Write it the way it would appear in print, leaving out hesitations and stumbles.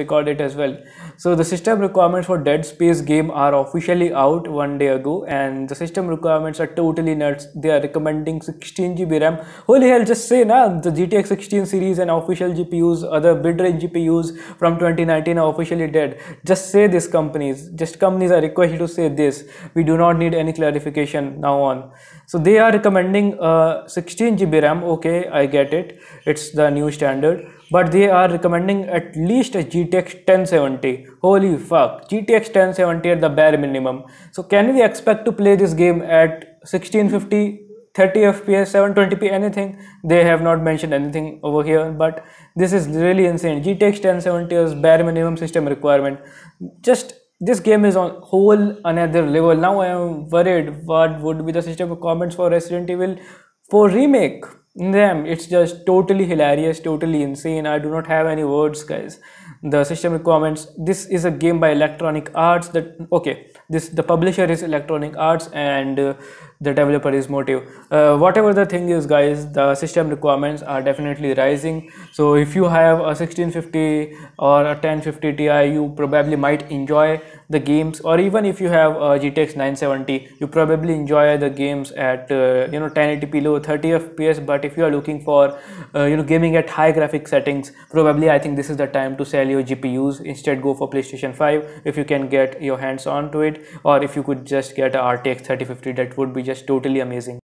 record it as well. So the system requirements for Dead Space game are officially out one day ago, and the system requirements are totally nuts. They are recommending 16GB RAM. Holy hell, just say na, the GTX 16 series and official GPUs, other mid-range GPUs from 2019 are officially dead. Just say this, companies. Just companies are requested to say this. We do not need any clarification now on. So they are recommending 16GB RAM. Okay, I get it. It's the new standard. But they are recommending at least a GTX 1070. Holy fuck, GTX 1070 at the bare minimum. So can we expect to play this game at 1650, 30fps, 720p, anything? They have not mentioned anything over here, but this is really insane. GTX 1070 is bare minimum system requirement. Just this game is on whole another level. Now I am worried what would be the system requirements for Resident Evil 4 remake. Damn, it's just totally hilarious, totally insane. I do not have any words, guys. The system requirements. This is a game by Electronic Arts. The publisher is Electronic Arts and the developer is Motive. Whatever the thing is, guys, the system requirements are definitely rising. So if you have a 1650 or a 1050 Ti, you probably might enjoy the games. Or even if you have a GTX 970, you probably enjoy the games at 1080p low, 30fps. But if you are looking for gaming at high graphic settings, probably I think this is the time to sell your GPUs. Instead, go for PlayStation 5 if you can get your hands on to it, or if you could just get a RTX 3050, that would be just totally amazing.